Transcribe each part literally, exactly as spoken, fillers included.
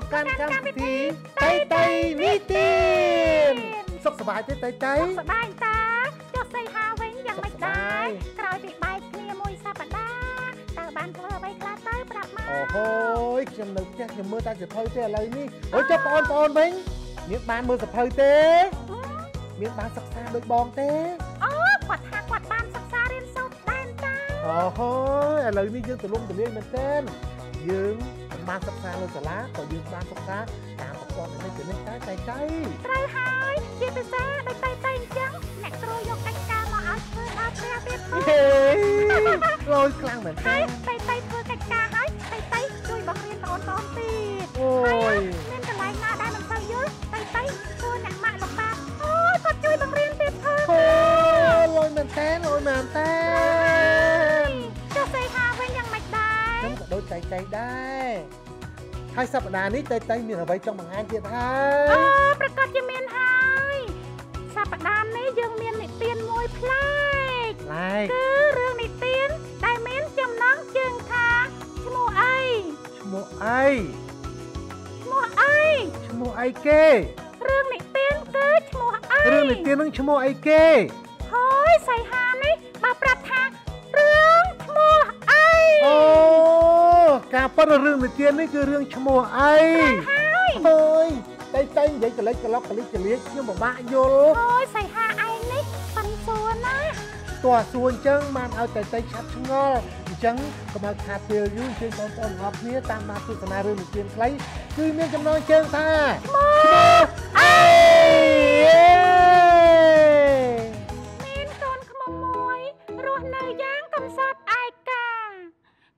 กับการกำพิธีไตไตนิตินสุขสบายไตไตไตสบายตาโยกใส่หาเว้งยังไม่ได้กลายเป็นใบเคลียมวยซาบันดาตาบ้านเธอใบกลาเต้ปรับมาโอ้โหยำหนึ่งแจ๊กยำเมื่อตาจะพอยเต้อะไรนี่โอ้ยจะปอนปอนเว้งเมียบ้านเมื่อจะพอยเต้เมียบ้านสักซาโดยบองเต้โอ้กวาดหากวาดบ้านสักซาเรียนสุดแดนจ้าโอ้โหอะไรนี่ยืมแต่ลุ่มแต่เลี้ยงมันเต้นยืมบ้านสักซาเราจะละต่อยืมบ้านสักซาตามปอนไม่เกิดไม่ได้ใจใจใจหายยืมไปซะไปไปไปจังแหนกตัวยกกันกามาเอาเธอเอาเธอเป็นเฮ้ยลอยกลางเหมือนเต้นไปไปเธอกันกาหายไปไปช่วยบอกเรียนตอนตอนตีโอ้ยเล่นกันไรมาได้มันเศร้าเยอะไปไปเธอหนักมากหนักมากโอ้ยก็ช่วยบอกเรียนเป็นเธอโอ้ยลอยเหมือนเต้นลอยเหมือนเต้นจะใส่หาเว้นยังไม่ได้ต้องกดโดนใจใจได้ให้สัปดาห์นี้ใจใจมีอะไรจังบางงานเทียนไทยเออประกาศจะเมียนไทยสัปดาห์นี้ยังเมียนในเตียนมวยพลาดคือเรื่องในเตียนได้เมียนจำน้องจึงค่ะชั่วโมงไอชั่วโมงไอชั่วโมงไอชั่วโมงไอเก้เรื่องในเตียนคือชั่วโมงไอเรื่องในเตียนต้องชั่วโมงไอเก้เฮ้ยใส่หานี่มาประทะเรื่องชั่วโมงไอโอ้การปั้นเรื่องในเตียนนี่คือเรื่องชั่วโมงไอเฮ้ยใจใจใหญ่กระเล็กกระล็อกกระลิกกระเลี้ยงยังบอกบ้าโยโอ้ยใส่หาไอนี่ฟันส่วนนะตัวส่วนจังมันเอาใจใจชัดชะงอจังก็มาขาดเปลือยยุ่งเชิงตอนตอนรอบนี้ตามมาตุสนาเรื่องในเตียนใครคือเมียจำนองเชิงท่าชั่วโมงไอเมียนตอนขโมยรัวเนยย่างกำซับไอกา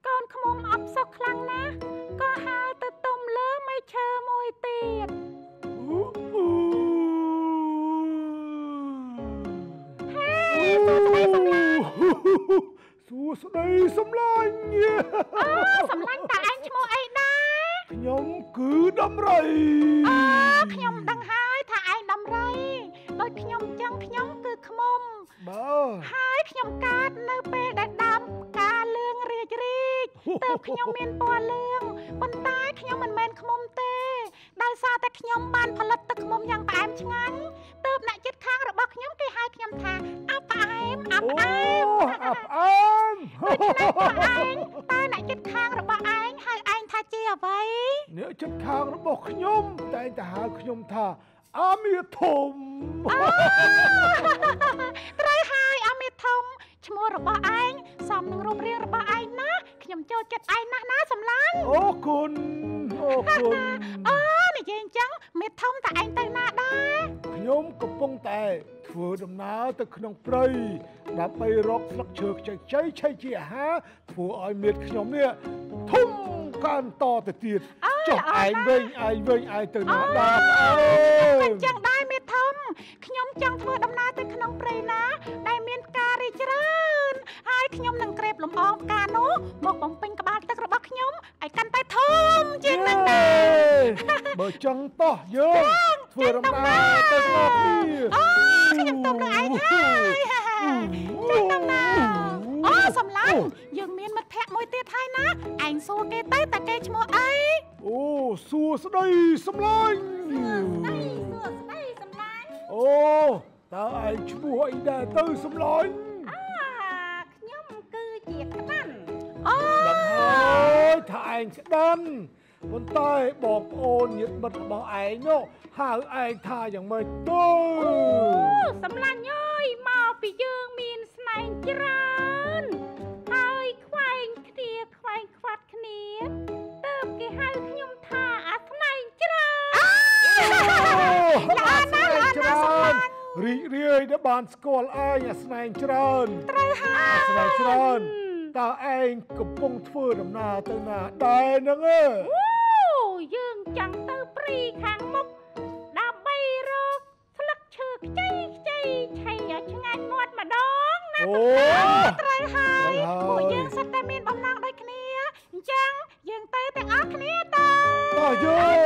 ก่อนขโมยอับสกครั้งนะก็หาตะตุ่มเลื้อไม่เชื่อมวยเตียนเฮ้ยสู้สำลักสู้สำลักสำลักเนี่ยอ๋อสำลักแต่ไอ้ชโมไอ้นะขยมคือดำไรอ๋อขยมดังหายถ้าไอ้ดำไรโดยขยมจังขยมคือขโมยหายขยมการเนื้อเปดดำการเลื้องเรียกรีเติบขยมเมียนปอนเลื้องบนตายขยมมันแมนขมมเตะได้ซาแต่ขยมบานผลัดตะขมมยังแปมชงันเติบหน้าจิตค้างระบอกขยมกี่หายขยมทางอับแอมอับแอมอับแอมอับแอมตายหน้าจิตค้างระบอกแอมหายแอมทาเจียไว้เนื้อจิตค้างระบอกขยมแต่จะหาขยมทาอามิทมไรหายอามิทมชั่วโมงระบาไอ้สามหนึ่งรวมเรียงระบาไอ้นะขยมโจเจ็ดไอ้นะนะสำลังโอ้คุณโอ้คุณเออนี่เย็นจังมิทมแต่ไอ้แต่หน้าได้ขยมกระปงแต่ถือดำน้ำแต่ขนมเปรย์นับไปรอกสักเชิกใจใจใช่เจี๊ยฮะถือไอ้เม็ดขยมเนี่ยทุ่มการต่อแต่ตีดจบไอ้เว้ยไอ้เว้ยไอ้แต่หน้าได้จังได้ไม่ทำขยมจังเธอดำนาแต่ขนมเปรย์นะได้เมียนการิจรานไอ้ขยมนังเกรบลมอมกาโนหมกบมเป็นกระบาลตะกระบักขยมไอ้กันไปทมเจียงนังได้เบอร์จังต่อเยอะเธอดำนาแต่ขนมโอ้ขยมตบเลยไอ้ไข่เจียงนังได้โอ้สำลักยังเมียนมัดแพะมวยเตี้ยไทยนะไอ้สู้เกย์เต้แต่เกย์ชโมไอ้โอ้สู้สดายสำลักโอ้ตาไอ้ช่วยได้ตื้อสำลักอ่าย่อมคือเจียดกระดันโอ้ยถ้าไอ้กระดันบนใต้บอกโอนยึดบัตรบอกไอ้เนาะหาไอ้ท่าอย่างไม่ตื้อสำลักย่อยมาปียืงมีนสไนเจอร์ไอ้ควายเขียดควายควัดเขียดเติมกี่ให้ขยมท่าอัศนัยเจอร์รีเรียดบานสกอลไอ้ยาสไนเจริญไตรฮาสไนเจริญตาเองกระปงเฟื่อดำนาเตนาได้นังเอ้ยืงจังเตอปรีขางมุกดาใบรบสลักเชือกใจใจชัยยาชงานนวดมาดองนะไตรฮาผู้ยืงสแตมินบำนางได้คะแนนจังยืงเตอแต่งอ้าคะแนนตาต่อเยอะ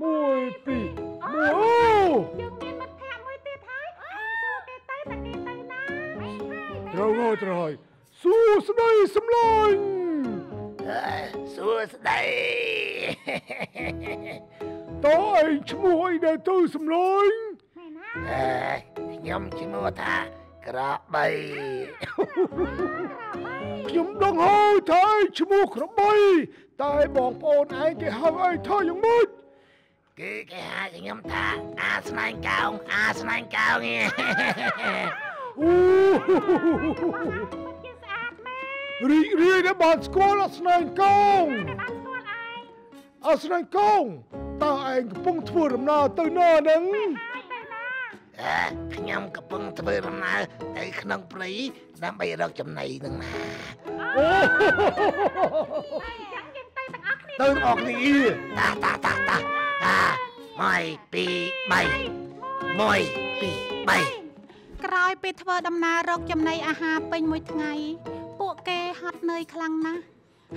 มวยปีมวยยืมเงินมาแทนมวยตีท้ายสู้เกย์เต้แต่เกย์เต้นะไม่ใช่เตยเราโง่ตรอยส สู้สไนสำลอยสู้สไนตายชโมยได้ตัวสำลอยยำชโมยท่ากระบายยำดังเฮาไทยชโมยกระบายตายบอกปอนไอ้ที่เฮาไอ้ท่ายังมุดกูแค่หาอย่างยำท่าอาสไนเก่าอาสไนเก่าไงรีเรียนบ้านสกูลอาสนัยกงอาสนัยกงตาเองกระปุกถั่วดำนาตัวน่าหนึ่งเอ๊ะขยำกระปุกถั่วดำนาไอ้ขนมปลีน้ำใบรักจำไหนหนึ่งนาตัวออกนี่ตาตาตาตาตามวยปีใบมวยปีใบกลายไปเถอะดำนารกจำในอาหารเป็นมวยไงปวกแกหัดเนยคลังนะ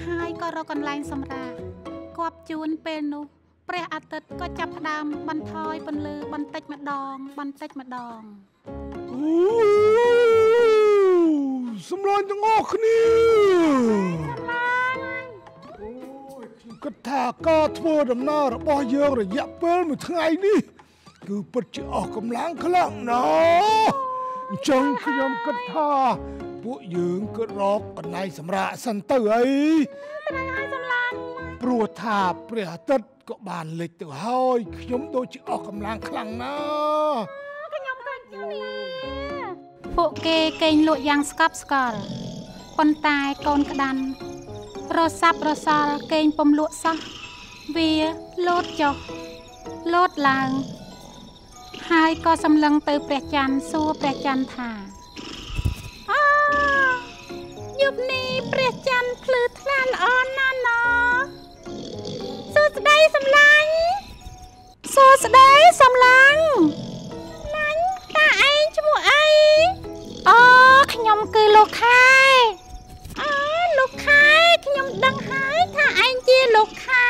หายก็รอกันลายสำราญกอบจูนเป็นนุเปรอาติดก็จับดำบันทอยบันลือบันเต็ดมาดองบันเต็ดมาดองสำราญจะงอกนี่กระถางก็เถอะดำนาระบายเยอะระยะเป็นมวยไงนี่คือปัจจัยออกกำลังขลังนะจังขยำกระทาพวกยืงกระรอกกันในสำราสันเต๋อไอ้เป็นอะไรสำราญปลัวทาเปรียตัดก็บานเล็กเต๋อเฮยขยำโดยจะออกกำลังขลังนะขยำกันจริงนี่พวกเกย์เก่งลวดยางสกับสกัลปนตายกนกระดันรอซับรอซาลเก่งปมลวดซักเวียลดจอกลดลางหายก็สำลังเตยแปรจันสู้แปรจันทาอ๋อยุบนี้แปรจันพลืดลานอ่อนนั่นเนาะสู้สได้สำลังสู้สได้สำลังนั้นตาไอจมูกไออ๋อขยมคือลูกไข่อ๋อลูกไข่ขยมดังหายตาไอจีลูกไข่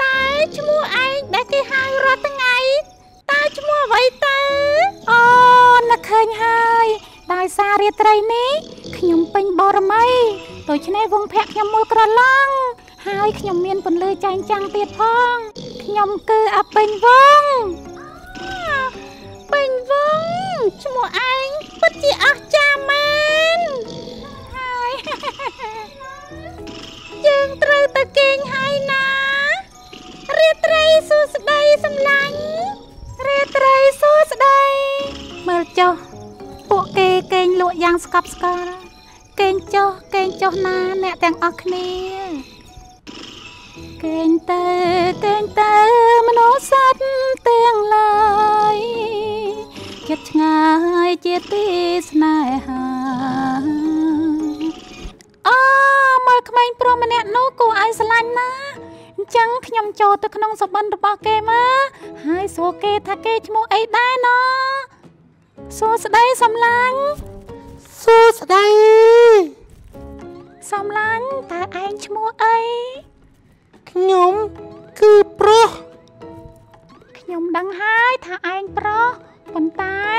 ตาจมูกไอได้ที่หายรอดตั้งไงตาจมัวไว้ตาอ๋อนักเคยหายได้ซาเรียตไรนี้ขยมเป็นบอระไม่ตัวชนะวงแพะขยมมือกระล่องหายขยมเมียนปนเลยใจจังเตียดพ้องขยมคืออับเป็นวงเป็นวงจมัวไอ้ปัจจิอาจามันหายจึงตรึกตะเกงหายนะเรียตไรสุสใดสำลังเรตไรสู้สไดเมื่อเจ้าพวกเกย์เก่งลวดยางสกับสกัลเก่งเจ้าเก่งเจ้านาแน่แตงออกนี้เก่งเตเก่งเตมโนสัตเตียงลอยเจ็ดงายเจ็ดตีสนายหาอ๋อเมื่อขมายโปรมาแน่โนกูไอสลันนะจังขยำโจตะขนมสบันรบาเกมาหายโซเกทาเกชโมไอได้เนาะสู้สไดสำลังสู้สไดสำลังตาไอชโมไอขยมคือโปรขยมดังหายทาไอโปรปนตาย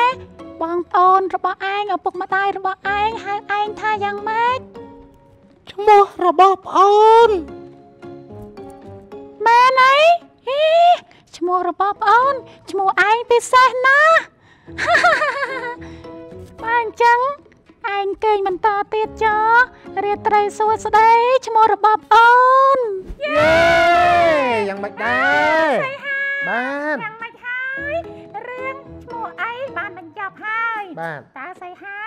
บางตอนรบาไอเอาปกมาตายรบาไอหายไอทายังแม็กชโมรบาปอนแม่ไหนชโมระบอบอ่อนชโมไอพิเศษนะบ้านจังไอเก่งมันตาเตี้ยจ้อเรียตไรสวัสดีชโมระบอบอ่อนเย้ยังไม่ได้บ้านยังไม่หายเรื่องชโมไอบ้านมันจับหายบ้านตาใส่หา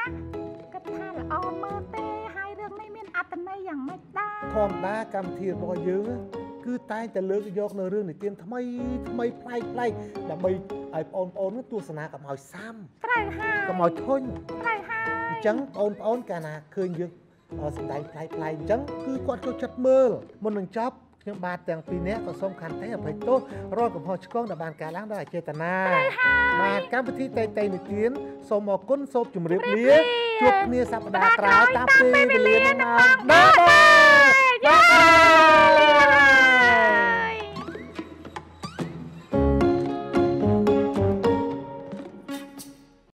กระทานออมเมอเต้หายเรื่องไม่มีอัตนัยยังไม่ได้ทอมตากำทีรอเยอะคือตายแต่เลิกยกในเรื่องในเตียนทำไมทำไมไพร่ไพร่แต่ไม่ไอปอนปอนตัวสนากับหอยซ้ำไพร่ไพร่กับหอยทนไพร่ไพร่จังปอนปอนกันนะเคยเยอะสนใจไพร่ไพร่จังคือกอดเขาจัดมือมันหนึ่งจับบางบาดแต่งปีนี้ก็สมคันแต่ไปโต้รอดกับหอยชิคงแต่บางการล้างได้เจตนามาการปฏิเตยเตยในเตียนสมอก้นโซบจุ่มเรียบเรียบจุกเนื้อสับดาตราตาปีเรียนมา